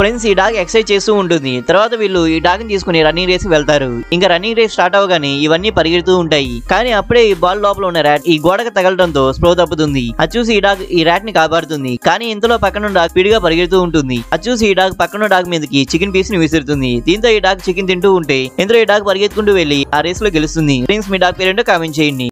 Friends, this dog exercises untundi. Tarvata villu ee dog ni teesukoni running race ki veltaru. Inga running race start avagane ivanni parigetu untayi. Kani appade ee ball lopala unna rat ee godaka tagaladanto slow tapputundi. Adi chusi ee dog ee rat ni kaabarutundi. Kani intalo pakkana dog pidiga parigetu untundi. Adi chusi ee dog pakkana dog meediki chicken piece ni visurtundi. Deento ee dog chicken tintu unte. Indra ee dog parigetukuntu velli aa race lo gelustundi. Friends, mee dog perento comment cheyandi.